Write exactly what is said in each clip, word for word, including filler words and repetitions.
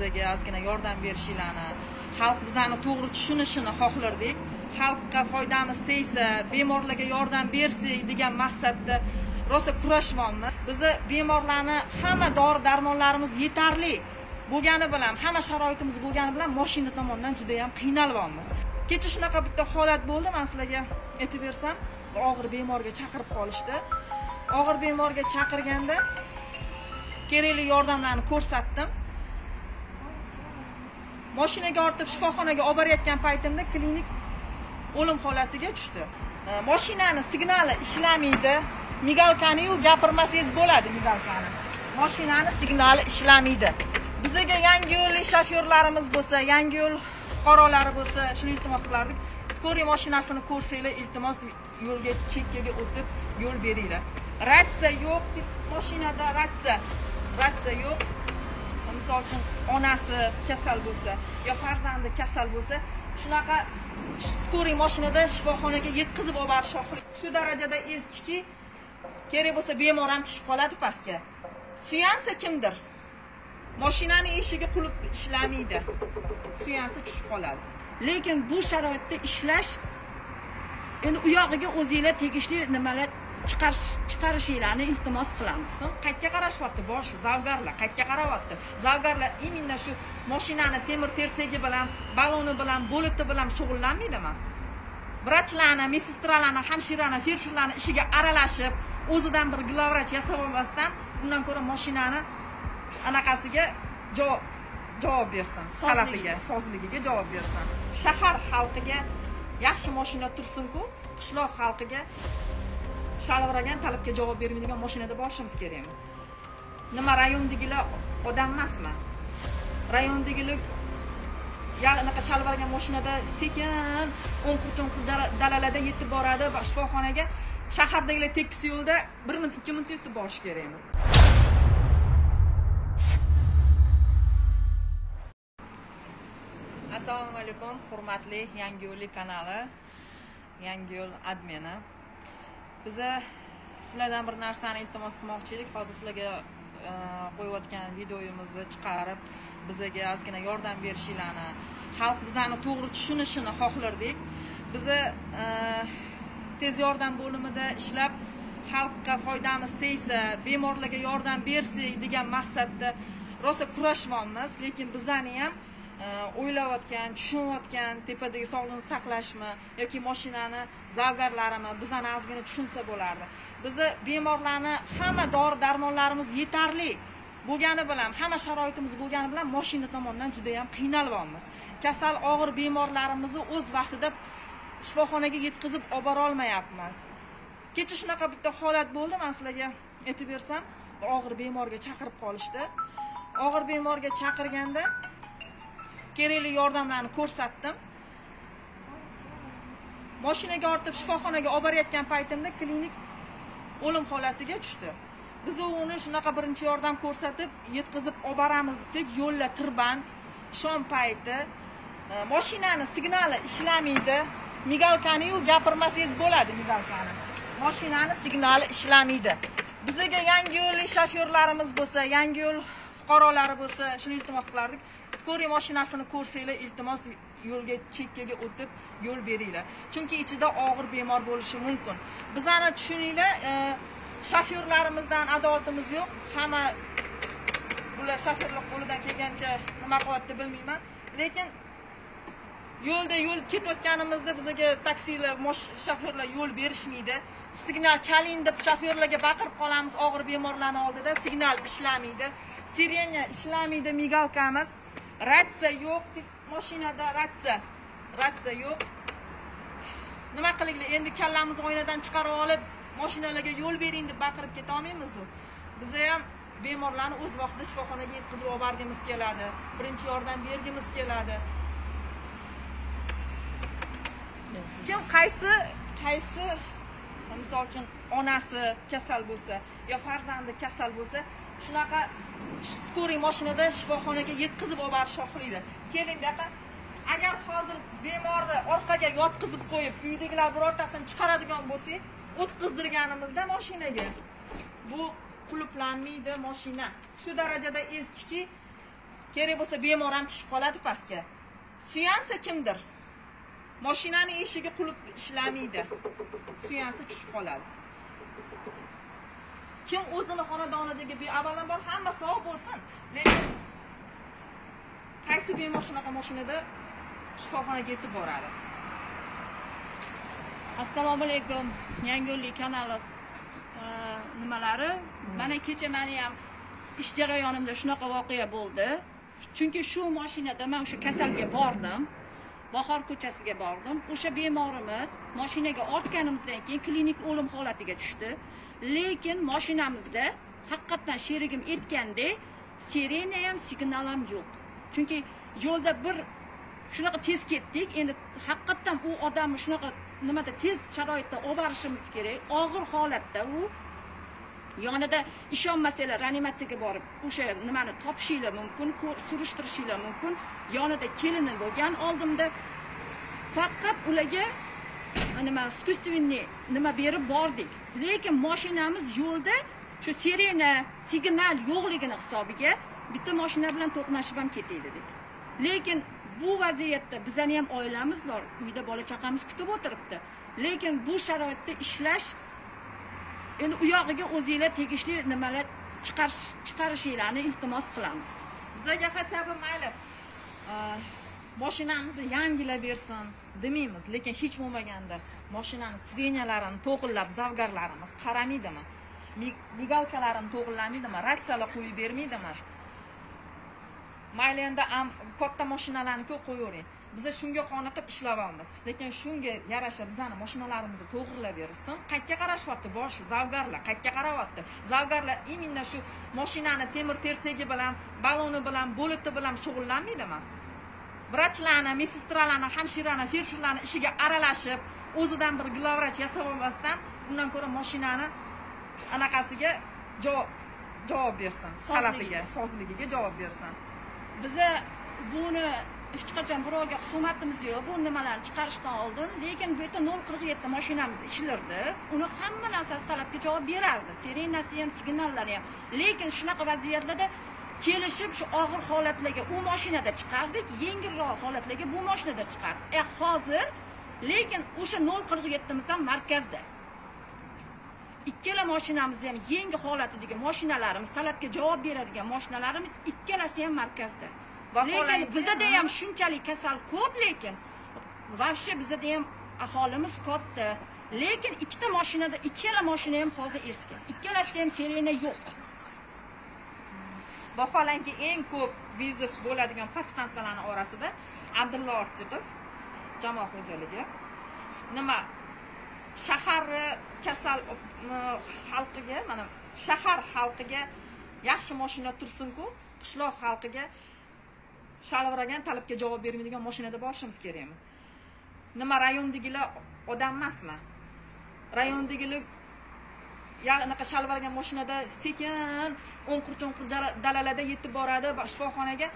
bizaga ozgina yordam berishinglarni, xalq bizani to'g'ri tushunishini xohlardik. Xalqqa foydamiz tegsa, bemorlarga yordam bersak degan maqsadda rosa kurashmoqmiz. Bizi bemorlarni hamma dori-darmonlarimiz yetarli bo'lgani bilan, hamma sharoitimiz bo'lgani bilan mashina tomonidan juda ham qiynalibmiz. Kecha shunaqa bitta holat bo'ldi, men sizlarga aytib bersam, og'ir bemorga chaqirib qolishdi. Og'ir bemorga chaqirganda kerakli yordamlarni ko'rsatdim. Mashinaga ortib shifoxonaga olib borayotgan paytimda klinik o'lim holatiga tushdi. Mashinani signali ishlamaydi. Migalkani-yu gapirmasangiz bo'ladi migalkani. Mashinani signali ishlamaydi. Bizga Yangiyo'llik shofyorlarimiz bo'lsa, Yangiyo'l fuqarolari bo'lsa, shuni iltimos qilardik. Skoriy mashinasini ko'rsanglar, iltimos yo'lga chekkaga o'tib yo'l beringlar. Ratsiya yo'q, mashinada ratsiya. Ratsiya yo'q. Misol uchun onasi kasal bo'lsa, yo farzandi kasal bo'lsa, shunaqa skoriy mashinada shifoxonaga yetkazib olib borish xohlik. Shu darajada eskiki, kerak bo'lsa bemor ham tushib qoladi pastga. Suyansa kimdir? Mashinani eshigi qulf ishlamaydi. Suyansa tushib qoladi. Lekin bu sharoitda ishlash endi u yog'iga o'zingizlar tegishli nimalar chiqarish chiqarishinglarni iltimos qilamiz. Qaytga qarashyapti bosh zavgarlar, qaytga qarayapti. Zavgarlar iminna shu mashinani temir tersagi bilan, baloni bilan, bo'liti bilan shug'ullanmaydimi? Vrachlarni, mesestralarni, hamshirani, feldsherlarni ishiga aralashib, o'zidan bir glavvrach yasab olmasdan, undan ko'ra mashinani anaqasiga javob javob bersin, talabiga, sozligiga javob bersin. Shahar xalqiga yaxshi mashina tursin-ku, qishloq xalqiga shalviragan talabga javob bermaydigan mashinada borishimiz kerakmi? Nima rayondagilar odam emasmi? Rayondagilar ya'ni shalviragan mashinada sekin o'n qirq dalalarda yetib boradi va shifoxonaga, shahardagilar tekis yo'lda bir minut ikki minut yetib borish kerakmi? Assalomu alaykum, hurmatli Yangiyo'l kanali, Yangiyo'l admini. Biz sizlardan bir narsani iltimos qilmoqchi edik. Hozir sizlarga qo'yayotgan videomizni chiqarib, bizga ozgina yordam berishinglarni, xalq bizani to'g'ri tushunishini xohlardik. Biz tez yordam bo'limida ishlab, xalqqa foydamiz tegsa, bemorlarga yordam bersak degan maqsadda rosa kurashmoqmiz, lekin bizani ham o'ylayotgan, tushunayotgan, tepadagi sog'liqni saqlashmi yoki mashinani zavgarlarimi bizani ozgina tushunsa bo'lardi. Bizi bemorlarni hamma dori-darmonlarimiz yetarli bo'lgani bilan, hamma sharoitimiz bo'lgani bilan mashina tomonidan juda ham qiynalyapmiz. Kasal og'ir bemorlarimizni o'z vaqtida shifoxonaga yetkazib olib bora olmayapmiz. Kecha shunaqa bitta holat bo'ldi, men sizlarga aytib bersam, og'ir bemorga chaqirib qolishdi. Og'ir bemorga chaqirganda kerakli yordamlarni ko'rsatdim. Mashinaga ortib shifoxonaga olib borayotgan paytimda klinik o'lim holatiga tushdi. Biz uni shunaqa birinchi yordam ko'rsatib, yetkazib olib boramiz desak, yo'lda tirband, shom payti, mashinani signali ishlamaydi. Migalkani-yu gapirmasangiz bo'ladi migalkani. Mashinani signali ishlamaydi. Bizga Yangiyo'llik shofyorlarimiz bo'lsa, Yangiyo'l fuqarolari bo'lsa, shuni iltimos qilardik. Skoriy mashinasini ko'rsanglar, iltimos yo'lga chekkaga o'tib yo'l beringlar. Chunki ichida og'ir bemor bo'lishi mumkin. Bizani tushuninglar, shofyorlarimizdan adovatimiz yo'q. Hamma ular shofyorlar qo'lidan kelgancha nima qilyapti bilmayman. Lekin yo'lda yo'l ketayotganimizda bizga taksilar, shofyorlar yo'l berishmaydi. Signal chalindi deb shofyorlarga baqirib qolamiz, og'ir bemorlarning oldida signal ishlamaydi. Sirena ishlamaydi, migalkamiz. Ratsiya yo'q, mashinada ratsiya. Ratsiya yo'q. Nima qilaylik? Endi kallamizni oynadan chiqarib olib, mashinalarga yo'l bering deb baqirib keta olmaymiz-ku. Biz ham bemorlarni o'z vaqtida shifoxonaga yetkazib olib borgimiz keladi, birinchi yordam bergimiz keladi. Kim qaysi qaysi misol uchun onasi kasal bo'lsa, yo farzandi kasal bo'lsa, shunaqa skoriy mashinada shifoxonaga yetkazib olib borish xohlaydi. Keling bu yoqqa. Agar hozir bemorni orqaga yotqizib qo'yib, uydagilar birortasini chiqaradigan bo'lsak, o'tkazdirganimizda mashinaga bu qulflanmaydi mashina. Shu darajada eskiki, Kerak bo'lsa bemor ham tushib qoladi pastga. Suyansa kimdir? Mashinaning eshigiga qulf ishlamaydi. Suyansa tushib qoladi. Kim o'zini xonadonidagi avvalambor hamma sog' bo'lsin, lekin qaysi bemor shunaqa mashinada shifoxonaga yetib boradi? Assalomu alaykum. Yangiyo'llik kanali nimalari. Mana kecha meni ham ish jarayonimda shunaqa voqea bo'ldi. Chunki shu mashinada men o'sha kasalga bordim. Bahor ko'chasiga bordim. O'sha bemorimiz mashinaga ortganimizdan keyin klinik o'lim holatiga tushdi. Lekin mashinamizda haqiqatan sherigim aytgandek, sirena ham, signal ham yo'q. Chunki yo'lda bir shunaqa tez ketdik. Endi haqiqatan u odamni shunaqa nimada tez sharoitda olib borishimiz kerak. Og'ir holatda u yonida ishonmasanglar reanimatsiyaga borib o'sha nimani topishinglar mumkin, surishtirishinglar mumkin. Yonida kelini bo'lgan, oldimda faqat ularga nima искусственный nima berib bordik. Lekin mashinamiz yo'lda shu sirena, signal yo'qligini hisobiga bitta mashina bilan to'qnashib ham ketaydik. Lekin bu vaziyatda bizning ham oilamiz bor, uyda bola chaqamiz kutib o'tiribdi. Lekin bu sharoitda ishlash, endi u yog'iga o'zingizlar tegishli nimalar chiqarish chiqarishinglarni iltimos qilamiz. Bizga xatsabim mayli. Mashinamizni yangilab bersin demaymiz, lekin hech bo'lmaganda mashinaning sirenalarini to'g'rilab, zavgarlarimiz qaramaydimi? Migalkalarini to'g'rilaydimi? Ratsiyalar qo'yib bermaydimi? Mayli endi ham katta mashinalarni ko'p qo'yavering. Biz shunga qoniqib ishlayapmiz. Lekin shunga yarasha bizning mashinalarimizni to'g'rilab bersin. Qayerga qarashyapti bosh zavgarlar? Qayerga qarayapti? Zavgarlar именно shu mashinani temir tersagi bilan, baloni bilan, bo'liti bilan shug'ullanmaydimi? Vrachlarni, mesestralarni, hamshirani, fershirlarni ishiga aralashib, o'zidan bir glavvrach yasab olmasdan, undan ko'ra mashinani anaqasiga javob javob bersin. Talabiga, sozligiga javob bersin. Biza buni hech qachon birovga husumatimiz yo'q. Bu nimalarni chiqarishdan oldin, lekin bu yerda nol qirq yetti mashinamiz ishlardi. Uni hamma narsasi talabga javob berardi. Sirenasi ham, signallari ham. Lekin shunaqa vaziyatlarda kelishib shu og'ir holatlarga u mashinada chiqardik, yengilroq holatlarga bu mashinada chiqardik. E hozir lekin o'sha nol qirq yetti miz ham markazda. Ikkala mashinamiz ham yangi holatidagi mashinalarimiz, talabga javob beradigan mashinalarimiz ikkalasi ham markazda. Lekin bizda ham shunchalik kasal ko'p, lekin vahshiy bizda ham aholimiz katta. Lekin ikkita mashinada ikkala mashina ham hozir eski. Ikkalasida ham sirena yo'q. Vaholanki eng ko'p vizit bo'ladigan podstansiyalarning orasida Abdulla Ortiqov jamoat xo'jaligi nima shahar kasal xalqiga, mana shahar xalqiga yaxshi mashina tursin-ku, qishloq xalqiga shalavragan talabga javob bermaydigan mashinada borishimiz kerakmi? Nima rayondagilar odam emasmi? Rayondagilar ya'ni shalavragan mashinada sekin o'nqir-cho'nqir dalalarda yetib boradi shifoxonaga.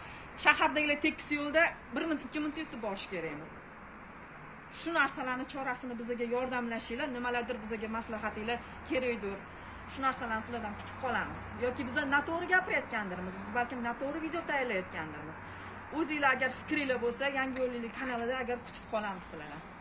Shahardagilar tekis yo'lda bir minut ikki minut yetib borish kerakmi? Shu narsalarning chorasini bizga yordamlashinglar, nimalardir bizga maslahatinglar kerakdir. Shu narsalarni sizlardan kutib qolamiz. Yoki biz noto'g'ri gapirayotgandirmiz, biz balkim noto'g'ri video tayyorlayotgandirmiz. O'zingizlar agar fikringlar bo'lsa, Yangiyo'llik kanalida agar kutib qolamiz sizlardan.